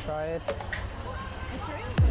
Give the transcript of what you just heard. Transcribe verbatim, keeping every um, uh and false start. try it.